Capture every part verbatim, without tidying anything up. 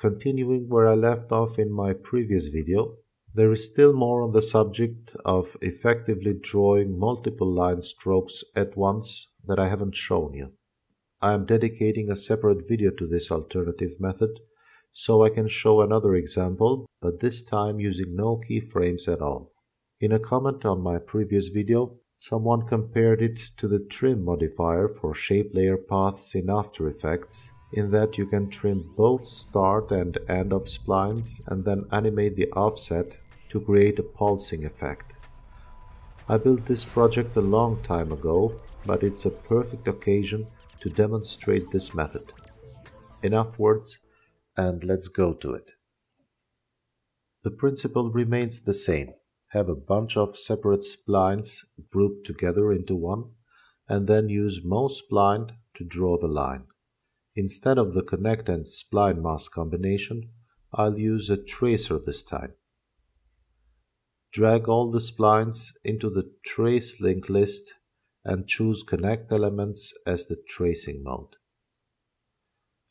Continuing where I left off in my previous video, there is still more on the subject of effectively drawing multiple line strokes at once that I haven't shown you. I am dedicating a separate video to this alternative method, so I can show another example, but this time using no keyframes at all. In a comment on my previous video, someone compared it to the trim modifier for shape layer paths in After Effects, in that you can trim both start and end of splines and then animate the offset to create a pulsing effect. I built this project a long time ago, but it's a perfect occasion to demonstrate this method. Enough words, and let's go to it. The principle remains the same. Have a bunch of separate splines grouped together into one, and then use MoSpline to draw the line. Instead of the connect and spline mask combination, I'll use a tracer this time. Drag all the splines into the trace link list and choose Connect Elements as the tracing mode.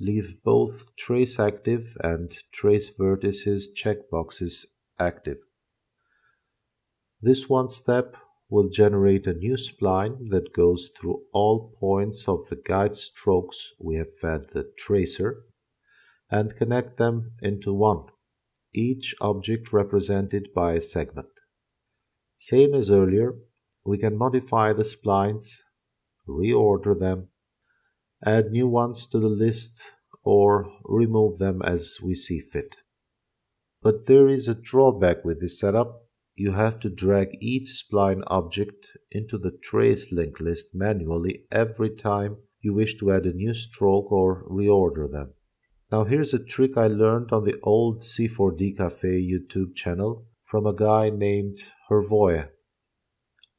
Leave both Trace Active and Trace Vertices checkboxes active. This one step will generate a new spline that goes through all points of the guide strokes we have fed the tracer and connect them into one, each object represented by a segment. Same as earlier, we can modify the splines, reorder them, add new ones to the list, or remove them as we see fit. But there is a drawback with this setup. You have to drag each spline object into the trace link list manually every time you wish to add a new stroke or reorder them. Now here's a trick I learned on the old C four D Cafe YouTube channel from a guy named Hervoia.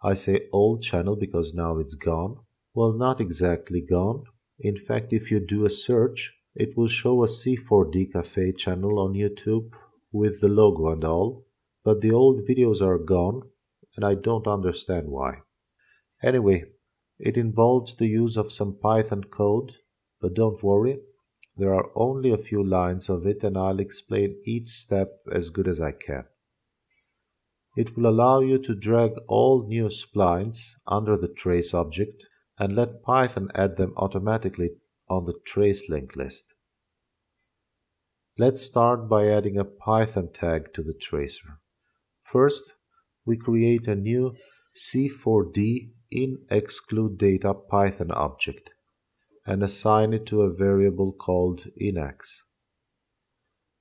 I say old channel because now it's gone. Well, not exactly gone. In fact, if you do a search, it will show a C four D Cafe channel on YouTube with the logo and all. But the old videos are gone, and I don't understand why. Anyway, it involves the use of some Python code, but don't worry, there are only a few lines of it, and I'll explain each step as good as I can. It will allow you to drag all new splines under the trace object and let Python add them automatically on the trace link list. Let's start by adding a Python tag to the tracer. First, we create a new C four D InExcludeData Python object and assign it to a variable called InEx.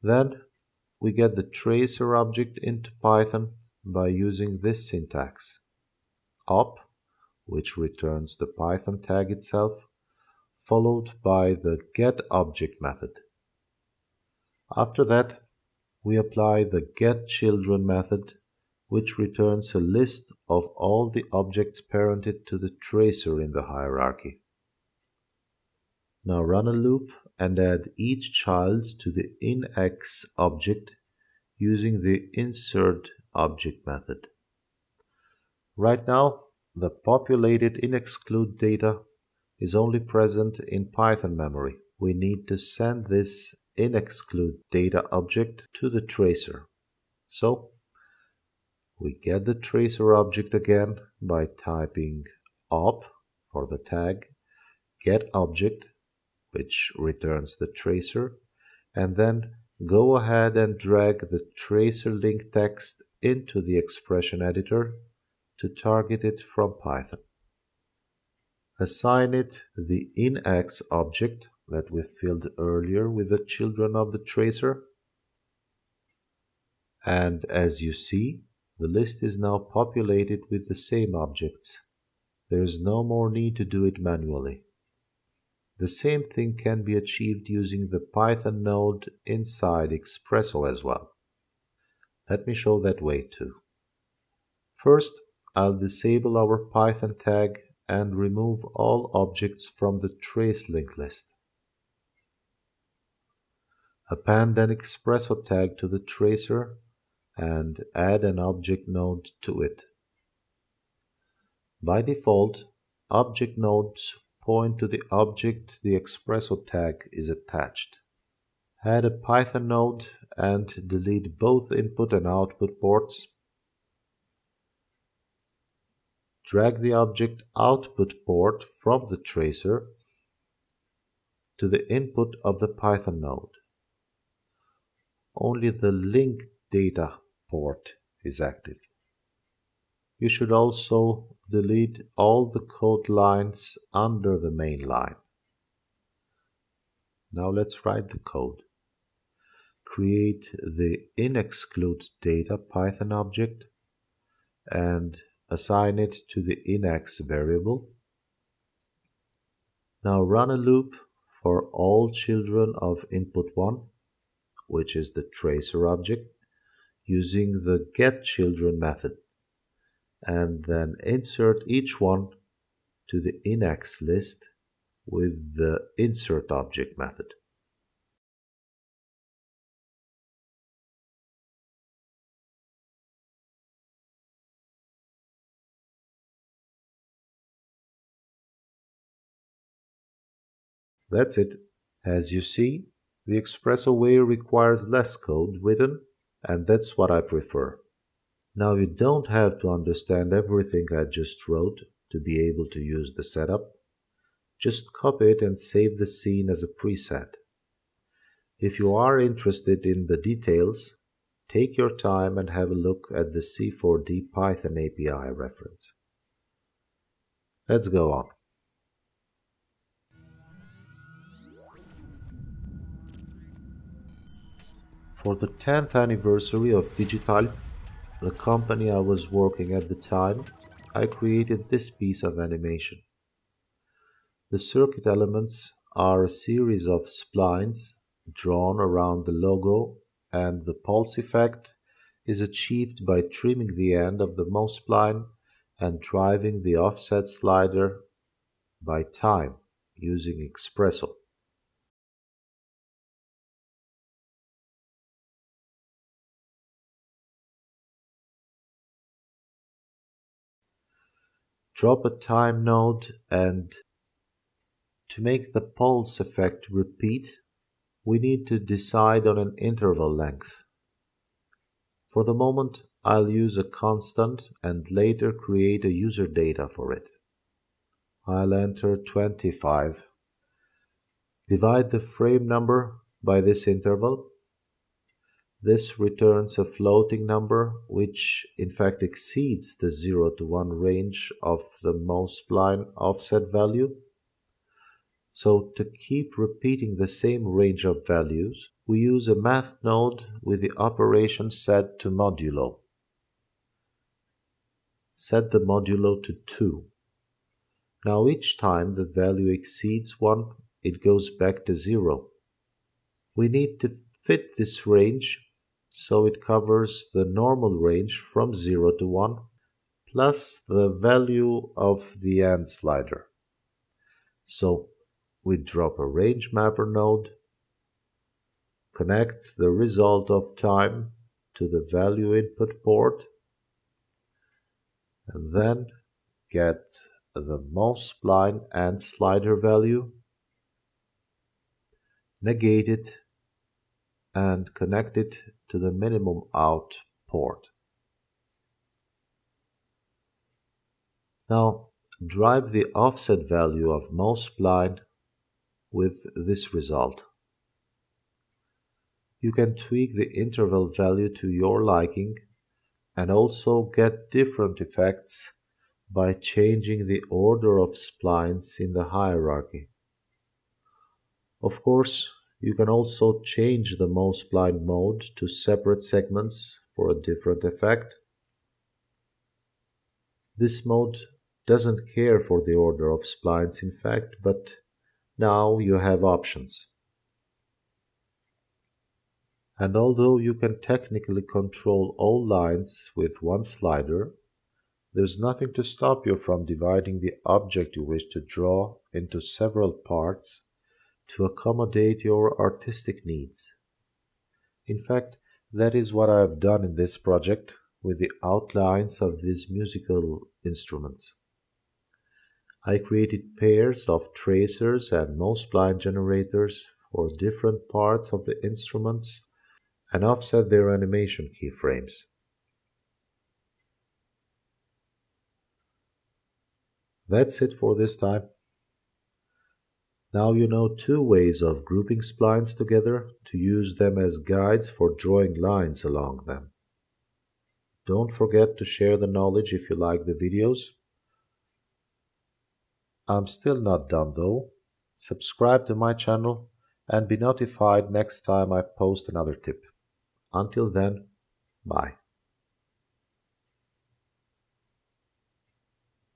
Then, we get the tracer object into Python by using this syntax: op, which returns the Python tag itself, followed by the getObject method. After that, we apply the getChildren method, which returns a list of all the objects parented to the tracer in the hierarchy. Now run a loop and add each child to the InEx object using the insertObject method. Right now, the populated InExcludeData is only present in Python memory. We need to send this InExcludeData object to the tracer. So, we get the tracer object again by typing op for the tag, getObject, which returns the tracer, and then go ahead and drag the tracer link text into the expression editor to target it from Python. Assign it the InEx object that we filled earlier with the children of the tracer. And as you see, the list is now populated with the same objects. There is no more need to do it manually. The same thing can be achieved using the Python node inside Expresso as well. Let me show that way too. First, I'll disable our Python tag and remove all objects from the trace link list. Append an Expresso tag to the tracer and add an object node to it. By default, object nodes point to the object the Expresso tag is attached. add a Python node and delete both input and output ports. Drag the object output port from the tracer to the input of the Python node. Only the link data port is active. You should also delete all the code lines under the main line. Now let's write the code. Create the InExcludeData Python object and assign it to the inEx variable. Now run a loop for all children of input one, which is the tracer object, using the getChildren method, and then insert each one to the inEx list with the insert object method. That's it. As you see, the Expresso way requires less code written, and that's what I prefer. Now you don't have to understand everything I just wrote to be able to use the setup. Just copy it and save the scene as a preset. If you are interested in the details, take your time and have a look at the C four D Python A P I reference. Let's go on. For the tenth anniversary of Digital, the company I was working at the time, I created this piece of animation. The circuit elements are a series of splines drawn around the logo, and the pulse effect is achieved by trimming the end of the MoSpline and driving the offset slider by time using Xpresso. Drop a time node, and to make the pulse effect repeat, we need to decide on an interval length. For the moment, I'll use a constant and later create a user data for it. I'll enter twenty-five. Divide the frame number by this interval. This returns a floating number, which in fact exceeds the zero to one range of the MoSpline offset value. So to keep repeating the same range of values, we use a math node with the operation set to modulo. Set the modulo to two. Now each time the value exceeds one, it goes back to zero. We need to fit this range so it covers the normal range from zero to one plus the value of the end slider. So we drop a range mapper node, connect the result of time to the value input port, and then get the MoSpline end slider value, negate it, and connect it to the minimum out port. Now drive the offset value of MoSpline with this result. You can tweak the interval value to your liking and also get different effects by changing the order of splines in the hierarchy. Of course, you can also change the MoSpline mode to separate segments for a different effect. This mode doesn't care for the order of splines, in fact, but now you have options. And although you can technically control all lines with one slider, there's nothing to stop you from dividing the object you wish to draw into several parts to accommodate your artistic needs. In fact, that is what I have done in this project with the outlines of these musical instruments. I created pairs of tracers and MoSpline generators or different parts of the instruments and offset their animation keyframes. That's it for this time. Now you know two ways of grouping splines together to use them as guides for drawing lines along them. Don't forget to share the knowledge if you like the videos. I'm still not done though. Subscribe to my channel and be notified next time I post another tip. Until then, bye.